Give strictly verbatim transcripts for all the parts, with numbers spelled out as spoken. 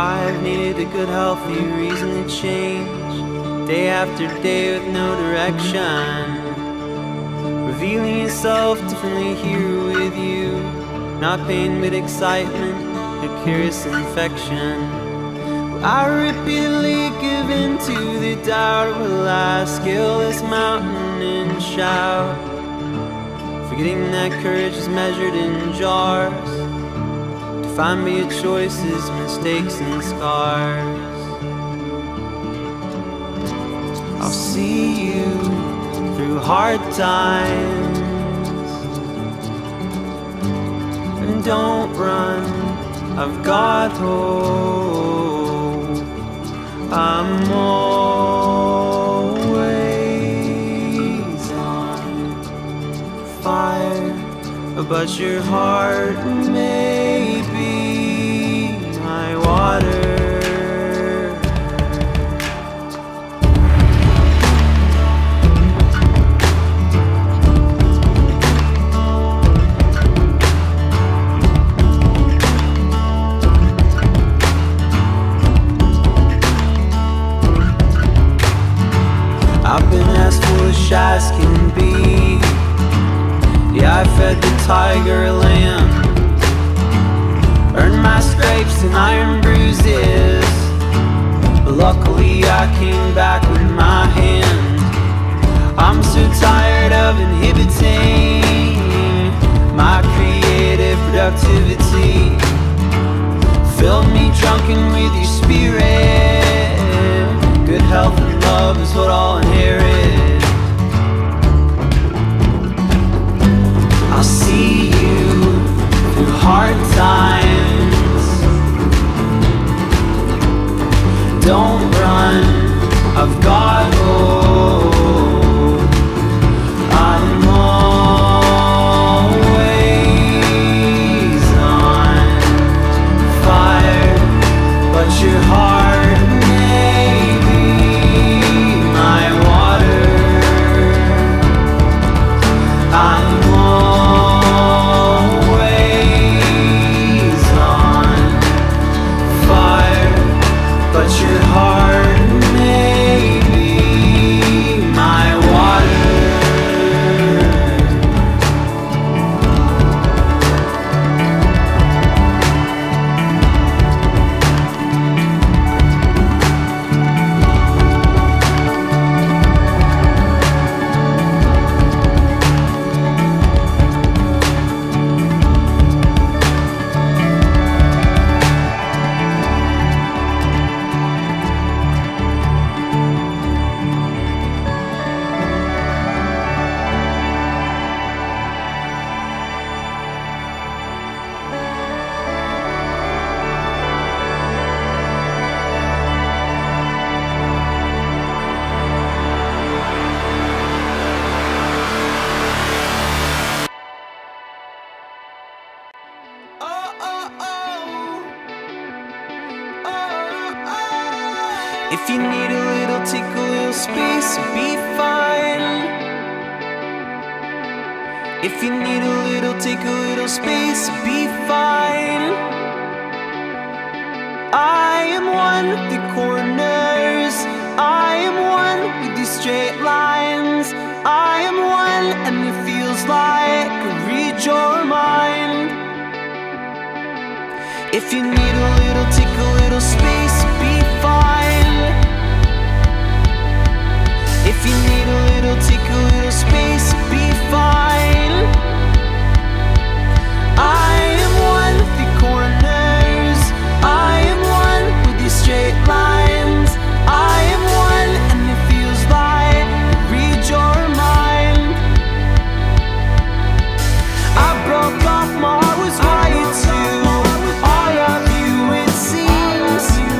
I've needed the good, healthy reason to change, day after day with no direction, revealing yourself differently here with you, not pain but excitement, a curious infection. Will I repeatedly give in to the doubt? Will I scale this mountain and shout, forgetting that courage is measured in jars? Find me your choices, mistakes, and scars. I'll see you through hard times, and don't run, I've got hope. I'm always on fire, but your heart may be water. I've been as foolish as can be. Yeah, I fed the tiger a lamb, earned my scrapes and iron bruises, but luckily I came back with my hand. I'm so tired of inhibiting my creative productivity. Fill me drunken with your spirit, good health and love is what I'll inherit. I'll see you through hard times, don't run, I've got hope. I'm always on fire, but your heart may be my water. I'm always on fire, but your heart may be my water. If you need a little tickle, a little space, you'll be fine. If you need a little tickle, a little space, you'll be fine. I am one with the corners, I am one with the straight lines, I am one and it feels like I read your mind. If you need a little tickle, a little space, you'll be fine. If you need a little tickle, a little space, be fine. I am one with the corners, I am one with the straight lines, I am one and it feels like I read your mind. I broke off my heart, was right to all of you, it seems.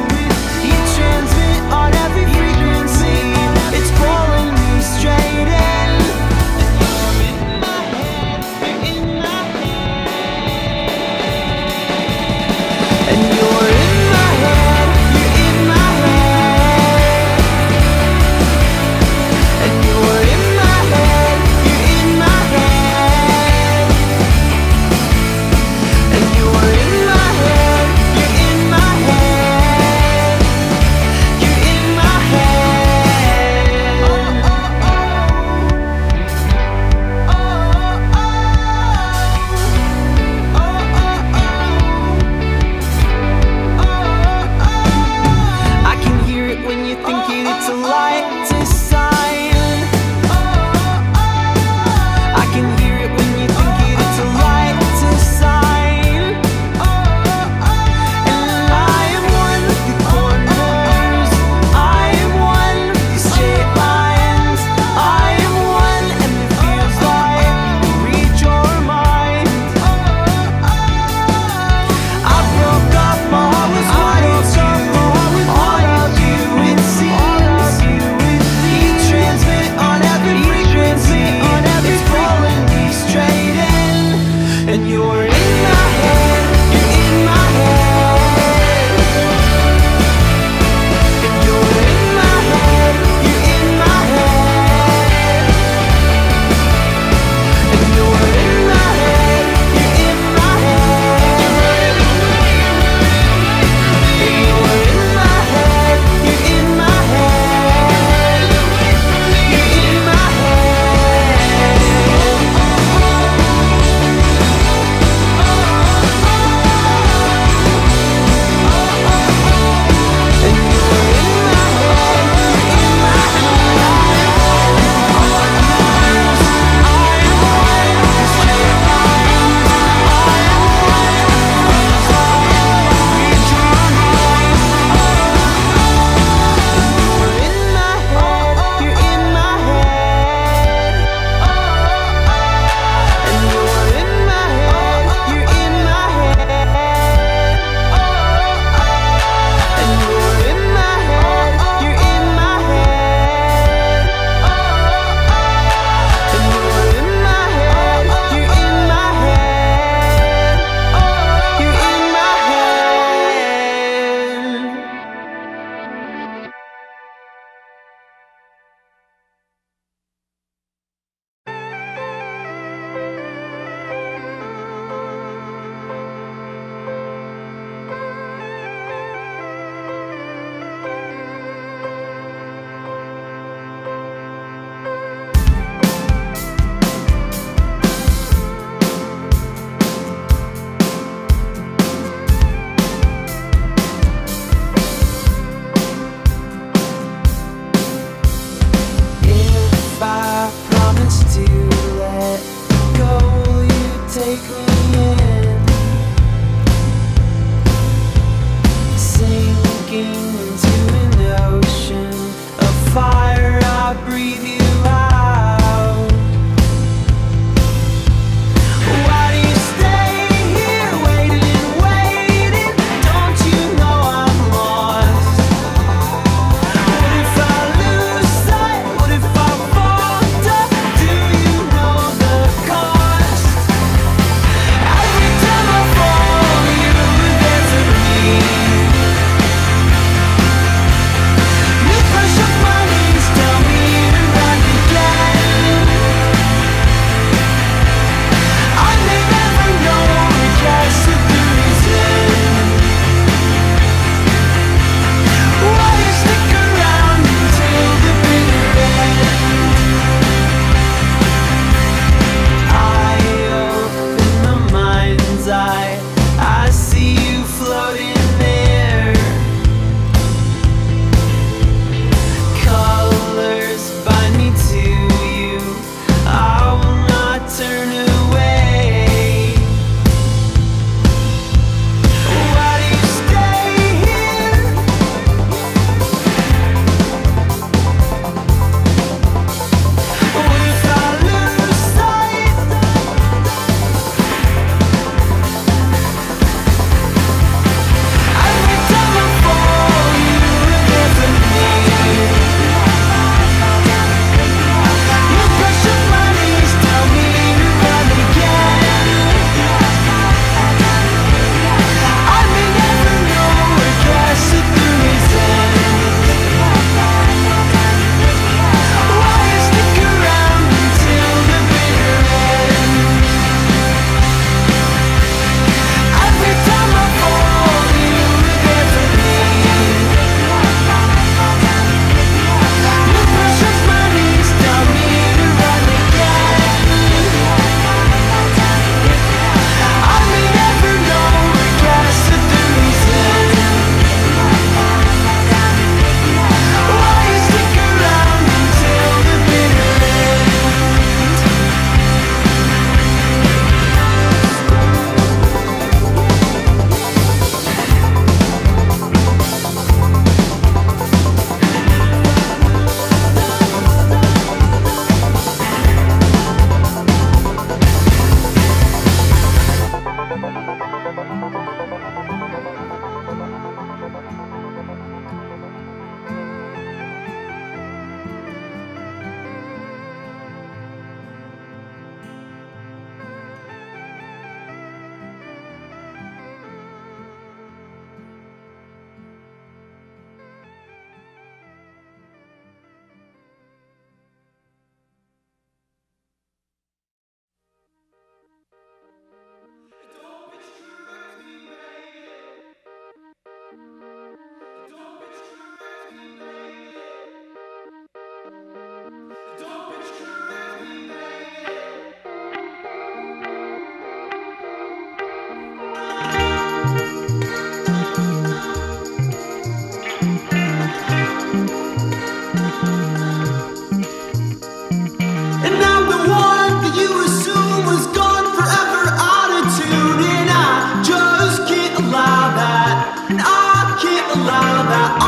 Be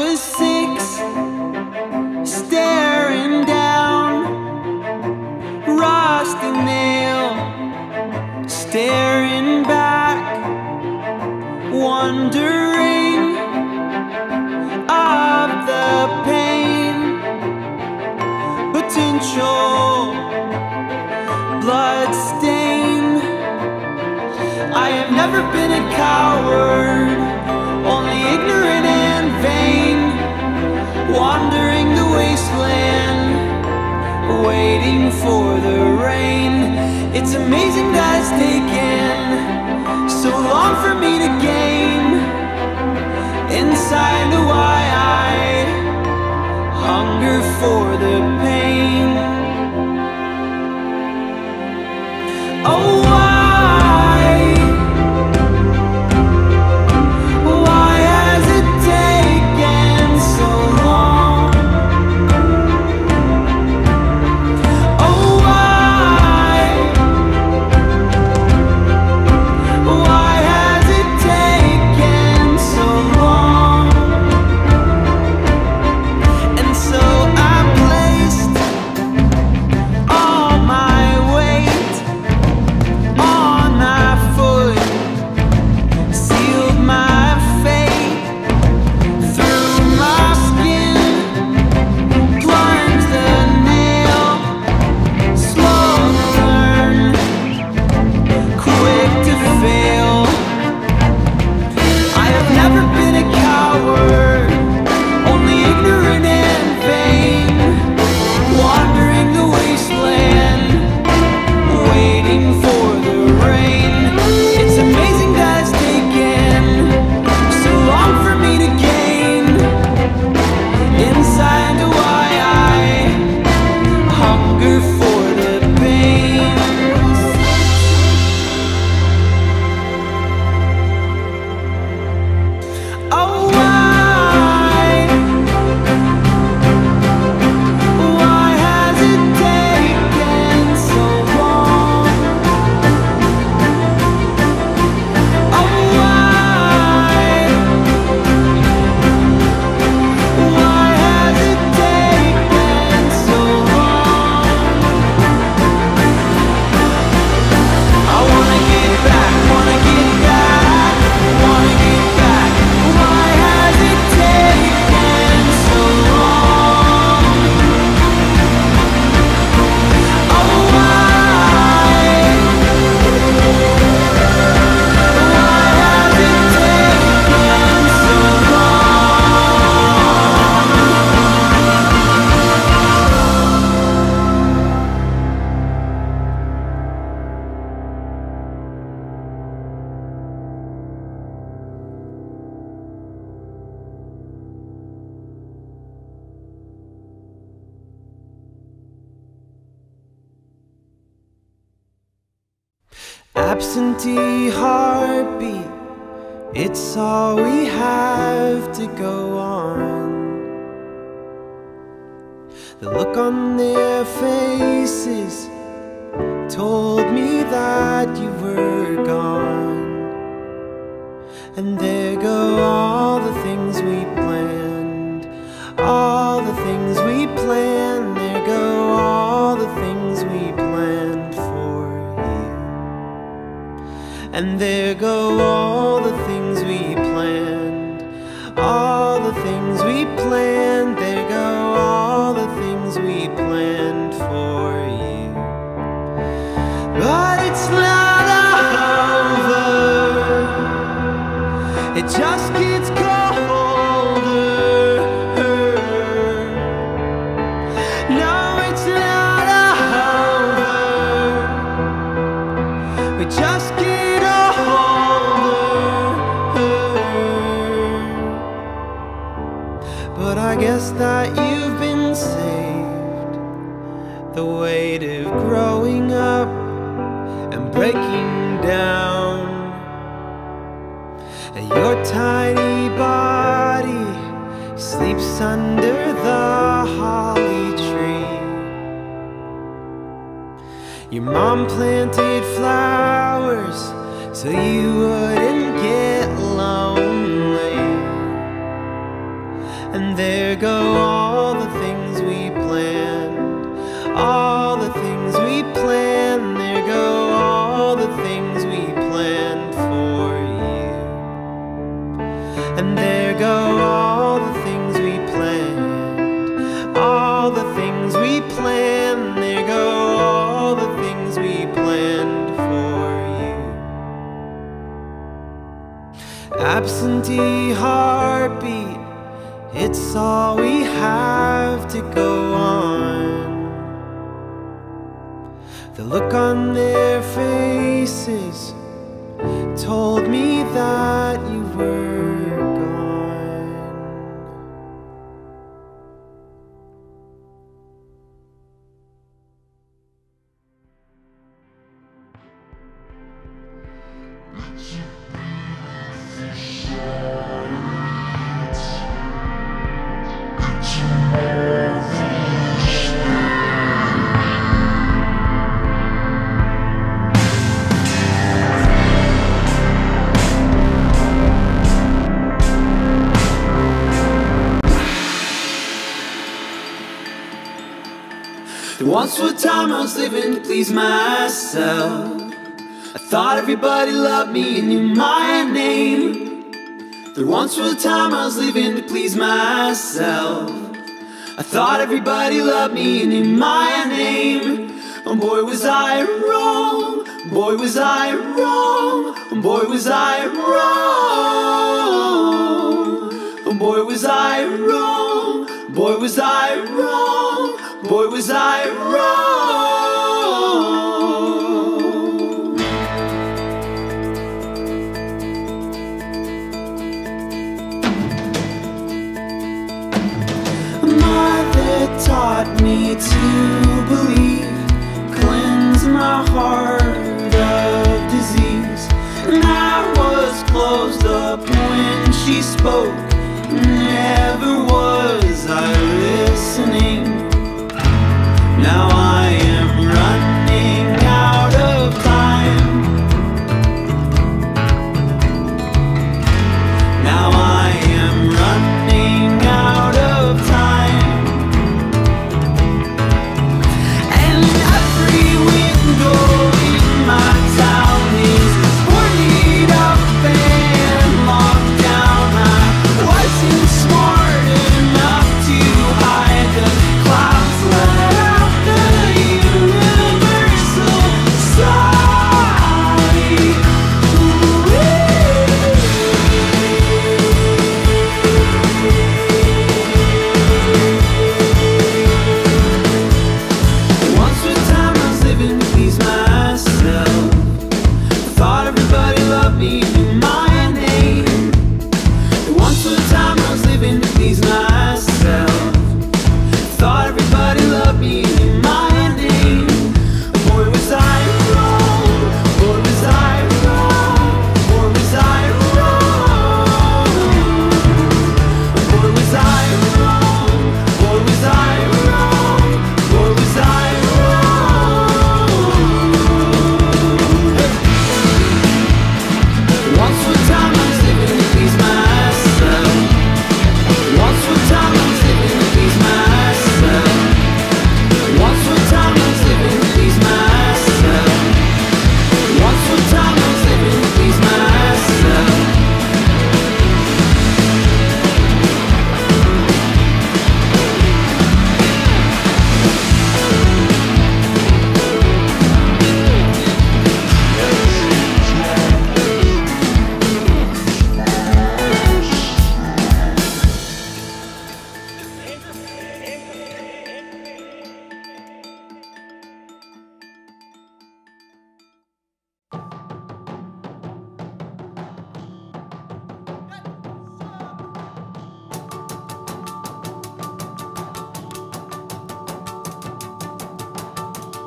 was six, staring down, rusty nail, staring back, wondering of the pain, potential blood stain. I have never been a coward, only ignorant and vain, wandering the wasteland, waiting for the rain. It's amazing that it's taken so long for me to gain inside the why I hunger for the pain. Oh, why? Absentee heartbeat, it's all we have to go on. The look on their faces told me that you were gone. And there go all the things we planned, all the things we planned. There go all the things we planned. And there go all the things we planned, all the things we planned. There go all the things we planned for you. But it's not over, it just gets colder. No, it's not over, we just get that you've been saved. The weight of growing up and breaking down, and your tiny body sleeps under the holly tree. Your mom planted flowers so you wouldn't get lonely. absentee heartbeat, it's all we have to go on. The look on their faces told me that you were gone. Let you be the fisher. There once was a time I was living to please myself. I thought everybody loved me and knew my name. There once was a time I was living to please myself. I thought everybody loved me and knew my name. Oh boy, was I wrong. Boy, was I wrong. Boy, was I wrong. Oh boy, was I wrong. Boy, was I wrong. Boy, was I wrong. Mother taught me to believe, cleanse my heart of disease. And I was closed up when she spoke, never was I listening. Now I am running out of time. Now I am running out of time. And every window in my town is boarded up and locked down. I wasn't smart enough to hide the clouds left.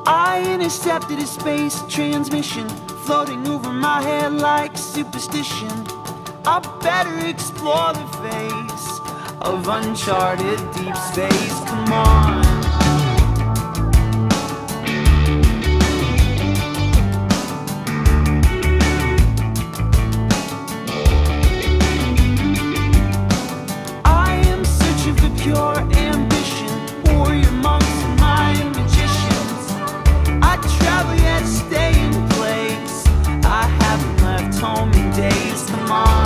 I intercepted a space transmission, floating over my head like superstition. I better explore the face of uncharted deep space. Come on. I am searching for pure ambition, warrior monks in my imagination. Travel yet stay in place. I haven't left home in days. Come on.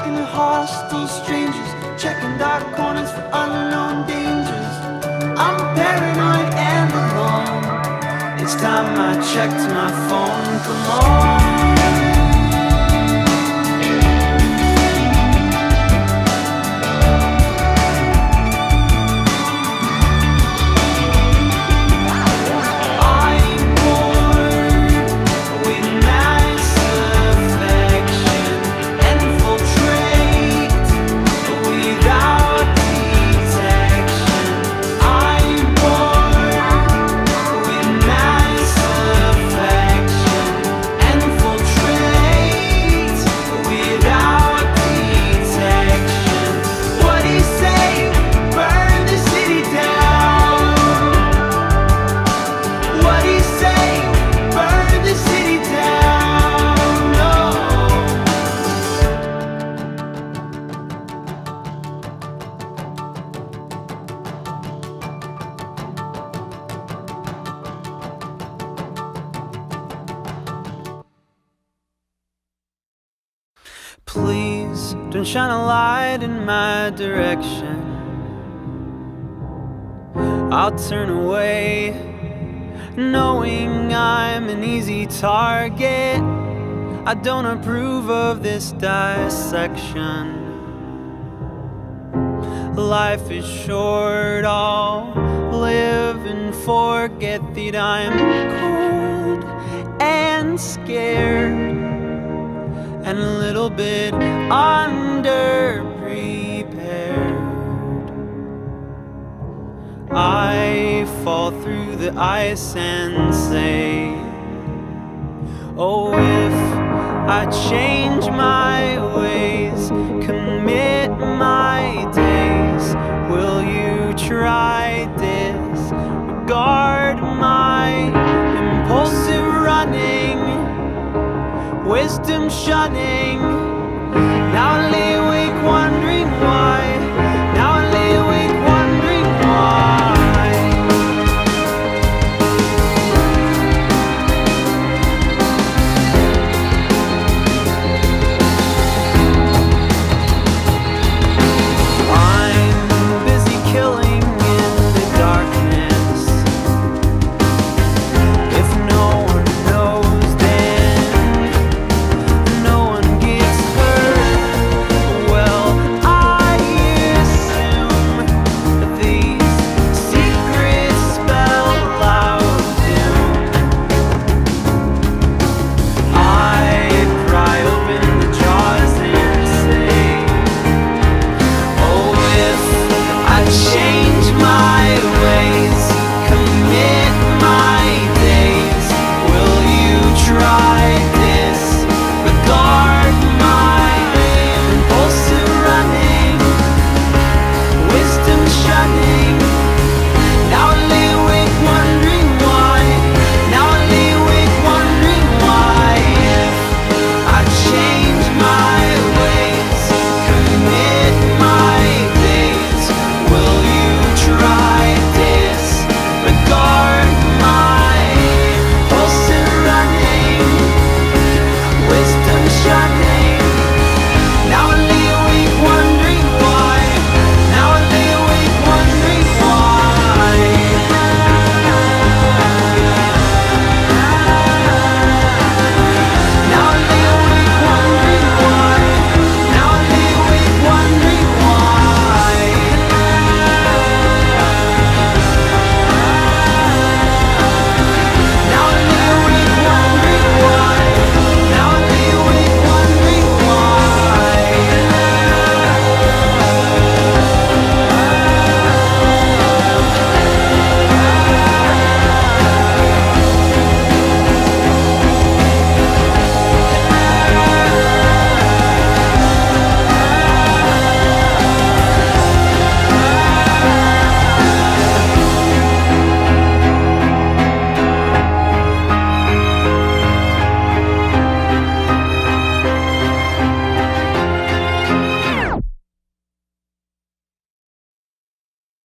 Talking to hostile strangers, checking dark corners for unknown dangers. I'm paranoid and alone. It's time I checked my phone. Come on. Please don't shine a light in my direction. I'll turn away, knowing I'm an easy target. I don't approve of this dissection. Life is short, I'll live and forget that I'm cold and scared and a little bit underprepared. I fall through the ice and say, oh, if I change my ways, commit my days, will you try this? Regard my impulsive running, wisdom shunning.